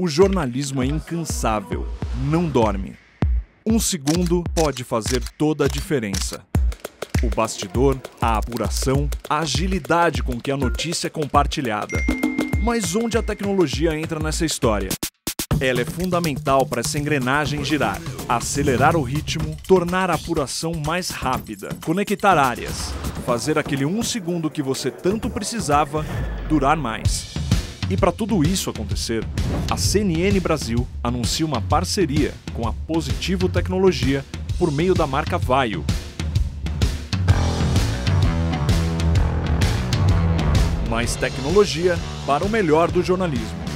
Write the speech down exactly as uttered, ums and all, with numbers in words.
O jornalismo é incansável, não dorme. Um segundo pode fazer toda a diferença. O bastidor, a apuração, a agilidade com que a notícia é compartilhada. Mas onde a tecnologia entra nessa história? Ela é fundamental para essa engrenagem girar, acelerar o ritmo, tornar a apuração mais rápida, conectar áreas, fazer aquele um segundo que você tanto precisava durar mais. E para tudo isso acontecer, a C N N Brasil anuncia uma parceria com a Positivo Tecnologia por meio da marca Vaio. Mais tecnologia para o melhor do jornalismo.